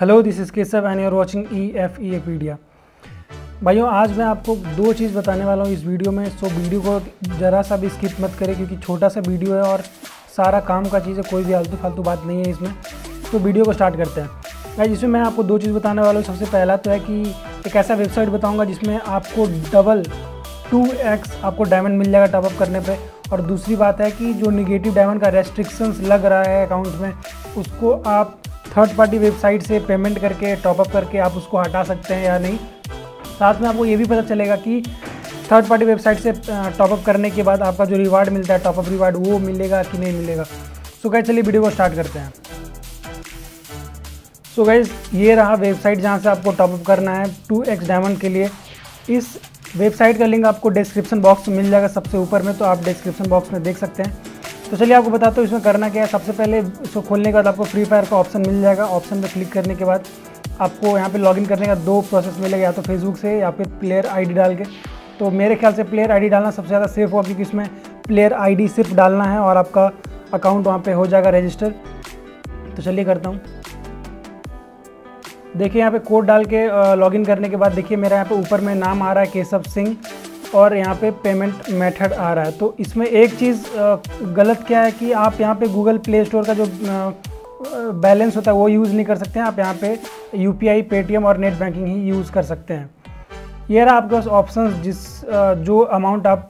Hello this is Keshav and you are watching E.F.E.A pedia. भाइयों, आज मैं आपको दो चीज़ बताने वाला हूँ इस वीडियो में। सो वीडियो को ज़रा सा भी स्किप मत करें क्योंकि छोटा सा वीडियो है और सारा काम का चीज़ है, कोई भी आलतू फालतू बात नहीं है इसमें। तो वीडियो को स्टार्ट करते हैं भाई, जिसमें मैं आपको दो चीज़ बताने वाला हूँ। सबसे पहला तो है कि एक ऐसा वेबसाइट बताऊँगा जिसमें आपको 2x आपको डायमंड मिल जाएगा टॉपअप करने पे। और दूसरी बात है कि जो निगेटिव डायमंड का रेस्ट्रिक्शंस लग रहा है अकाउंट में, उसको आप थर्ड पार्टी वेबसाइट से पेमेंट करके टॉपअप करके आप उसको हटा सकते हैं या नहीं। साथ में आपको ये भी पता चलेगा कि थर्ड पार्टी वेबसाइट से टॉपअप करने के बाद आपका जो रिवार्ड मिलता है, टॉपअप रिवार्ड, वो मिलेगा कि नहीं मिलेगा। सो गाइस चलिए वीडियो को स्टार्ट करते हैं। सो गाइस ये रहा वेबसाइट जहाँ से आपको टॉपअप करना है 2x डायमंड के लिए। इस वेबसाइट का लिंक आपको डिस्क्रिप्शन बॉक्स में मिल जाएगा सबसे ऊपर में, तो आप डिस्क्रिप्शन बॉक्स में देख सकते हैं। तो चलिए आपको बताता हूँ इसमें करना क्या है। सबसे पहले इसको खोलने के बाद आपको फ्री फायर का ऑप्शन मिल जाएगा। ऑप्शन पे क्लिक करने के बाद आपको यहाँ पे लॉगिन करने का दो प्रोसेस मिलेगा, या तो फेसबुक से या फिर प्लेयर आईडी डाल के। तो मेरे ख्याल से प्लेयर आईडी डालना सबसे ज़्यादा सेफ होगा क्योंकि इसमें प्लेयर आईडी सिर्फ डालना है और आपका अकाउंट वहाँ पर हो जाएगा रजिस्टर। तो चलिए करता हूँ। देखिए यहाँ पे कोड डाल के लॉगिन करने के बाद देखिए मेरा यहाँ पे ऊपर में नाम आ रहा है केशव सिंह और यहाँ पे पेमेंट मेथड आ रहा है। तो इसमें एक चीज़ गलत क्या है कि आप यहाँ पे गूगल प्ले स्टोर का जो बैलेंस होता है वो यूज़ नहीं कर सकते हैं। आप यहाँ पे यूपीआई, पेटीएम और नेट बैंकिंग ही यूज़ कर सकते हैं। ये रहा आपके पास ऑप्शन जो अमाउंट आप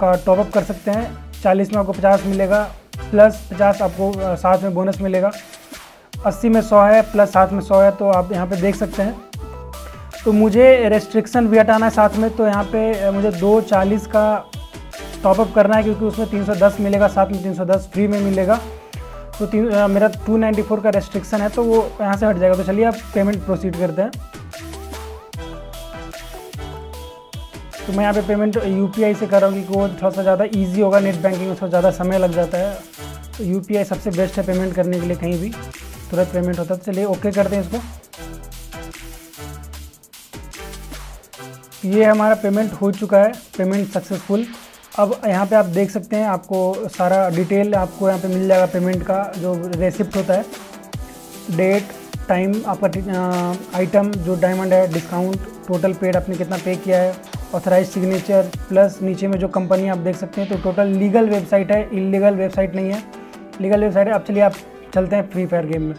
का टॉपअप कर सकते हैं। 40 में आपको 50 मिलेगा, प्लस 50 आपको साथ में बोनस मिलेगा। 80 में 100 है, प्लस साथ में 100 है, तो आप यहाँ पे देख सकते हैं। तो मुझे रेस्ट्रिक्शन भी हटाना है साथ में, तो यहाँ पे मुझे 240 का टॉपअप करना है क्योंकि उसमें 310 मिलेगा, साथ में 310 फ्री में मिलेगा। तो मेरा 294 का रेस्ट्रिक्शन है तो वो यहाँ से हट जाएगा। तो चलिए आप पेमेंट प्रोसीड करते हैं। तो मैं यहाँ पे पेमेंट यूपीआई से कर रहा हूँ क्योंकि वो थोड़ा सा ज़्यादा ईजी होगा, नेट बैंकिंग में थोड़ा ज़्यादा समय लग जाता है। तो यूपीआई सबसे बेस्ट है पेमेंट करने के लिए, कहीं भी तुरंत पेमेंट होता है। चलिए ओके करते हैं इसको। ये हमारा पेमेंट हो चुका है, पेमेंट सक्सेसफुल। अब यहाँ पे आप देख सकते हैं आपको सारा डिटेल आपको यहाँ पे मिल जाएगा। पेमेंट का जो रेसिप्ट होता है, डेट, टाइम, आपका आइटम जो डायमंड है, डिस्काउंट, टोटल पेड आपने कितना पे किया है, ऑथराइज सिग्नेचर, प्लस नीचे में जो कंपनी आप देख सकते हैं। तो टोटल लीगल वेबसाइट है, इलीगल वेबसाइट नहीं है, लीगल वेबसाइट है। अब चलिए आप चलते हैं फ्री फायर गेम में।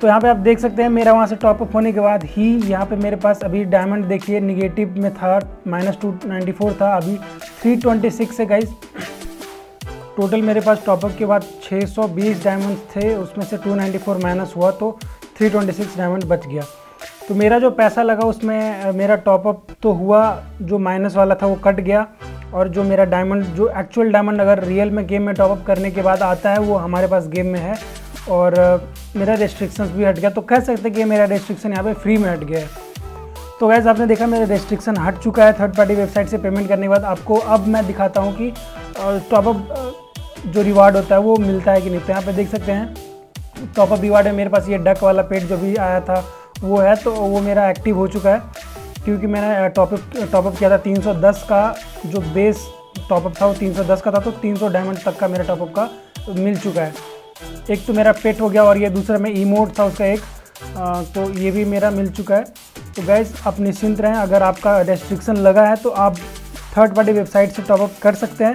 तो यहाँ पे आप देख सकते हैं मेरा वहाँ से टॉपअप होने के बाद ही यहाँ पे मेरे पास अभी डायमंड देखिए निगेटिव में था, -294 था, अभी 326 है गाइस। टोटल मेरे पास टॉपअप के बाद 620 डायमंड थे, उसमें से 294 माइनस हुआ तो 326 डायमंड बच गया। तो मेरा जो पैसा लगा उसमें मेरा टॉपअप तो हुआ, जो माइनस वाला था वो कट गया, और जो मेरा डायमंड, जो एक्चुअल डायमंड अगर रियल में गेम में टॉपअप करने के बाद आता है वो हमारे पास गेम में है। और मेरा रेस्ट्रिक्शंस भी हट गया, तो कह सकते हैं कि मेरा रेस्ट्रिक्शन यहाँ पे फ्री में हट गया है। तो गाइस आपने देखा मेरा रेस्ट्रिक्शन हट चुका है थर्ड पार्टी वेबसाइट से पेमेंट करने के बाद। आपको अब मैं दिखाता हूँ कि टॉपअप जो रिवार्ड होता है वो मिलता है कि नहीं। तो यहाँ पे देख सकते हैं टॉपअप रिवार्ड है मेरे पास, ये डक वाला पेड जो भी आया था वो है, तो वो मेरा एक्टिव हो चुका है क्योंकि मैंने टॉपअप किया था 310 का। जो बेस टॉपअप था वो 310 का था, तो 300 डायमंड तक का मेरा टॉपअप का मिल चुका है। एक तो मेरा पेट हो गया और ये दूसरा में इमोट था उसका एक, तो ये भी मेरा मिल चुका है। तो गाइज़ आप निश्चिंत रहें, अगर आपका रेस्ट्रिक्शन लगा है तो आप थर्ड पार्टी वेबसाइट से टॉपअप कर सकते हैं।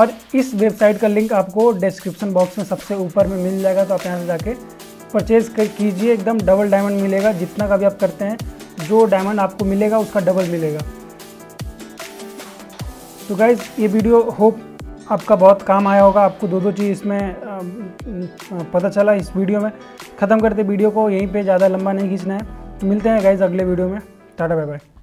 और इस वेबसाइट का लिंक आपको डिस्क्रिप्शन बॉक्स में सबसे ऊपर में मिल जाएगा, तो आप यहाँ से जाके परचेज़ कीजिए। एकदम डबल डायमंड मिलेगा, जितना का भी आप करते हैं जो डायमंड आपको मिलेगा उसका डबल मिलेगा। तो गाइज़ ये वीडियो होप आपका बहुत काम आया होगा, आपको दो चीज़ इसमें पता चला इस वीडियो में। ख़त्म करते वीडियो को यहीं पे, ज़्यादा लंबा नहीं खींचना है। तो मिलते हैं गाइज़ अगले वीडियो में। Tata bye bye.